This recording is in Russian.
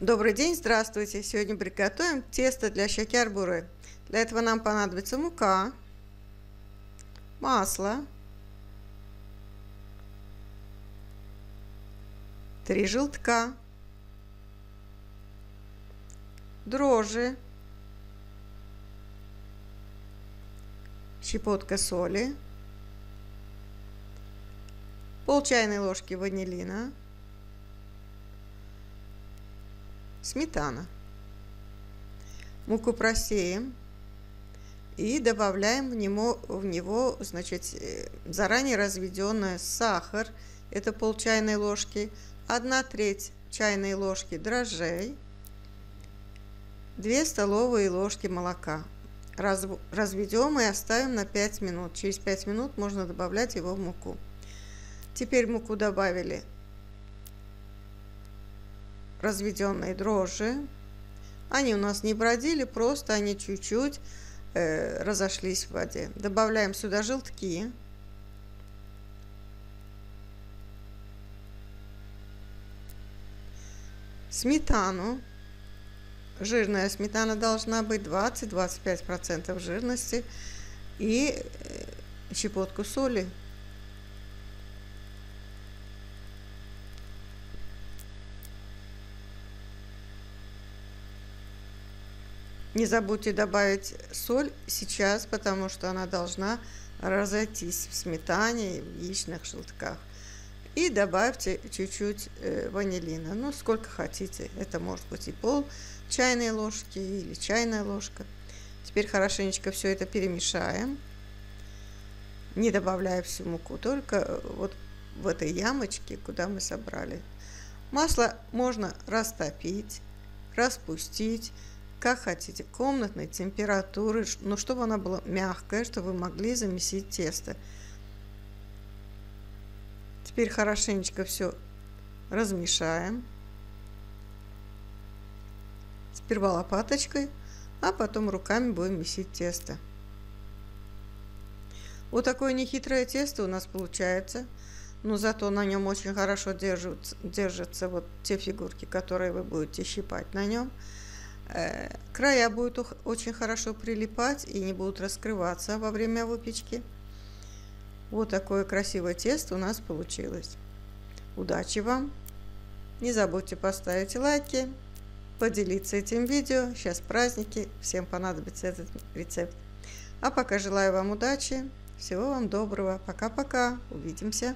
Добрый день, здравствуйте! Сегодня приготовим тесто для шекербуры. Для этого нам понадобится мука, масло, 3 желтка, дрожжи, щепотка соли, пол чайной ложки ванилина, сметана. Муку просеем и добавляем в него заранее разведенный сахар, это пол чайной ложки, 1/3 чайной ложки дрожжей, 2 столовые ложки молока. Разведем и оставим на 5 минут. Через 5 минут можно добавлять его в муку. Теперь в муку добавили разведенные дрожжи. Они у нас не бродили, просто они чуть-чуть разошлись в воде. Добавляем сюда желтки, сметану. Жирная сметана должна быть 20-25% жирности, и щепотку соли. Не забудьте добавить соль сейчас, потому что она должна разойтись в сметане и в яичных желтках. И добавьте чуть-чуть ванилина, ну сколько хотите, это может быть и пол чайной ложки или чайная ложка. Теперь хорошенечко все это перемешаем, не добавляя всю муку, только вот в этой ямочке, куда мы собрали. Масло можно растопить, распустить, как хотите, комнатной температуры, но чтобы она была мягкая, чтобы вы могли замесить тесто. Теперь хорошенечко все размешаем. Сперва лопаточкой, а потом руками будем месить тесто. Вот такое нехитрое тесто у нас получается, но зато на нем очень хорошо держатся вот те фигурки, которые вы будете щипать на нем. Края будут очень хорошо прилипать и не будут раскрываться во время выпечки. Вот такое красивое тесто у нас получилось. Удачи вам! Не забудьте поставить лайки, поделиться этим видео. Сейчас праздники, всем понадобится этот рецепт. А пока желаю вам удачи, всего вам доброго. Пока-пока, увидимся!